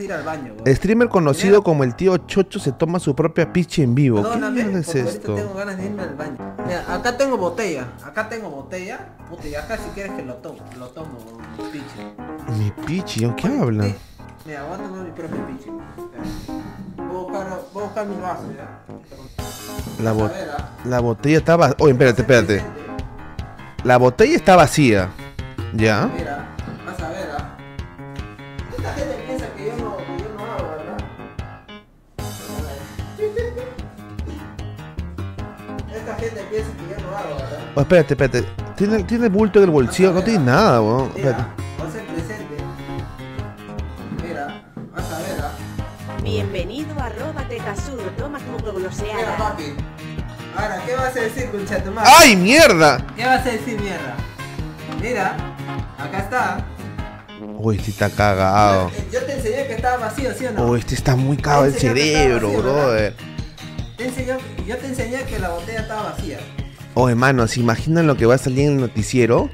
Ir al baño, streamer conocido como el tío Chocho se toma su propia picha en vivo. Perdóname, ¿qué es esto? Tengo ganas de irme al baño. Mira, acá tengo botella. Puta, y acá si quieres que lo tomo, mi picha. ¿Mi picha? ¿Qué habla? Mira, voy a tomar mi propia picha. Voy a buscar mi vaso, ya. La botella está vacía. Oye, espérate. La botella está vacía. Ya. Mira. Esta gente piensa que yo no hago, ¿verdad? Oh, espérate. Tiene bulto en el bolsillo, no tiene nada, weón. Mira, vas a ser presente. Mira, vas a ver, ¿ah? Bienvenido a @tecasuro, toma como gloseada. Mira, papi. Ahora, ¿qué vas a decir, conchatumare? ¡Ay, mierda! ¿Qué vas a decir, mierda? Mira, acá está. Uy, este está cagado. Yo te enseñé que estaba vacío, ¿sí o no? Uy, este está muy cagado el cerebro, vacío, brother. ¿Verdad? Yo te enseñé que la botella estaba vacía. Oh, hermano, ¿se imaginan lo que va a salir en el noticiero?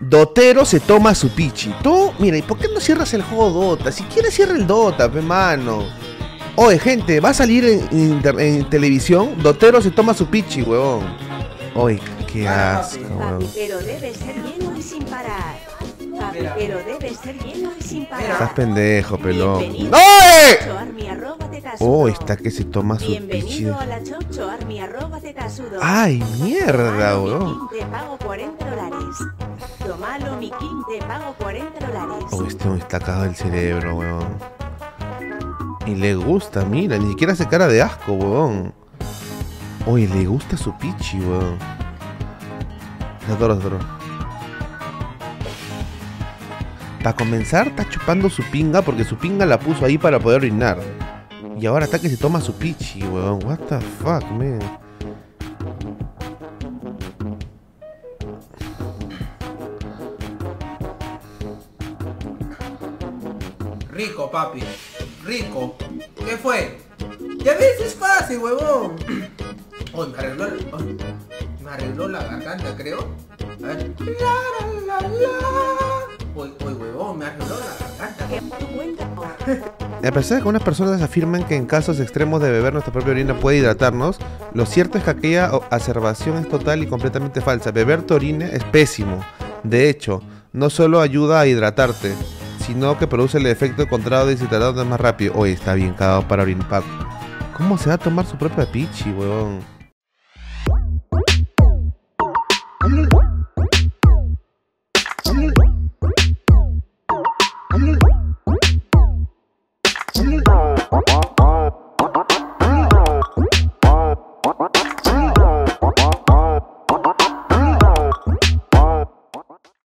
Dotero se toma su pichi. Tú, mira, ¿y por qué no cierras el juego Dota? Si quieres cierra el Dota, hermano. Oye, gente, va a salir en televisión. Dotero se toma su pichi, huevón. Oye, qué asco, huevón. Pero debe ser lleno y sin parar. Pero debe ser lleno y sin parar. Estás pendejo, pelón. ¡No! Oh, está que se toma su pichi. Ay, mierda, bro. Oh, este me está cagado el cerebro, weón. Y le gusta, mira, ni siquiera hace cara de asco, weón. Oye, le gusta su pichi, weón. Adoro. Para comenzar, está chupando su pinga porque su pinga la puso ahí para poder orinar. Y ahora está que se toma su pichi, weón. What the fuck, man. Rico, papi. Rico. ¿Qué fue? Ya ves, es fácil, huevón. Oh, me arregló la garganta, creo. A ver. Uy, huevón, me arregló la garganta. A pesar de que unas personas afirman que en casos extremos de beber nuestra propia orina puede hidratarnos, lo cierto es que aquella observación es total y completamente falsa. Beber tu orina es pésimo. De hecho, no solo ayuda a hidratarte, sino que produce el efecto contrario de deshidratarte más rápido. Oye, está bien cagado para orinar. ¿Cómo se va a tomar su propia pichi, huevón? What?